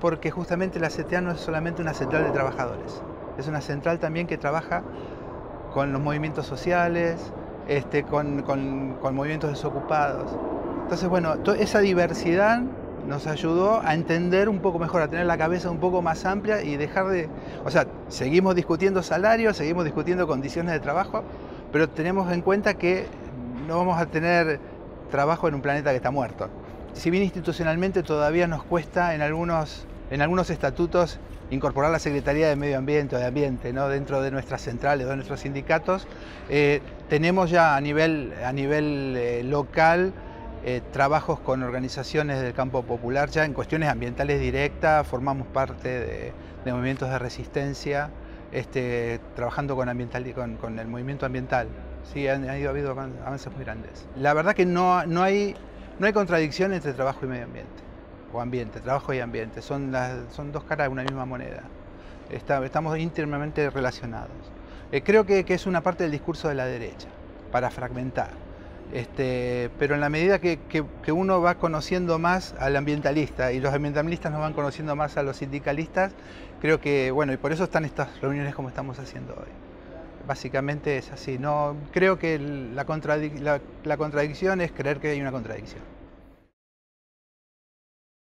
porque justamente la CTA no es solamente una central de trabajadores, es una central también que trabaja con los movimientos sociales, con movimientos desocupados. Entonces, bueno, toda esa diversidad nos ayudó a entender un poco mejor, a tener la cabeza un poco más amplia y dejar de... O sea, seguimos discutiendo salarios, seguimos discutiendo condiciones de trabajo, pero tenemos en cuenta que no vamos a tener trabajo en un planeta que está muerto. Si bien institucionalmente todavía nos cuesta en algunos estatutos incorporar la Secretaría de Medio Ambiente o de Ambiente, ¿no?, dentro de nuestras centrales o de nuestros sindicatos, tenemos ya a nivel local trabajos con organizaciones del campo popular, ya en cuestiones ambientales directas, formamos parte de movimientos de resistencia, trabajando con el movimiento ambiental. Sí, ha habido avances muy grandes. La verdad que no hay contradicción entre trabajo y medio ambiente, o ambiente, trabajo y ambiente, son dos caras de una misma moneda. Estamos íntimamente relacionados. Creo que es una parte del discurso de la derecha, para fragmentar. Pero en la medida que uno va conociendo más al ambientalista y los ambientalistas nos van conociendo más a los sindicalistas, creo que, bueno, y por eso están estas reuniones como estamos haciendo hoy. Básicamente es así, no creo que la contradicción es creer que hay una contradicción.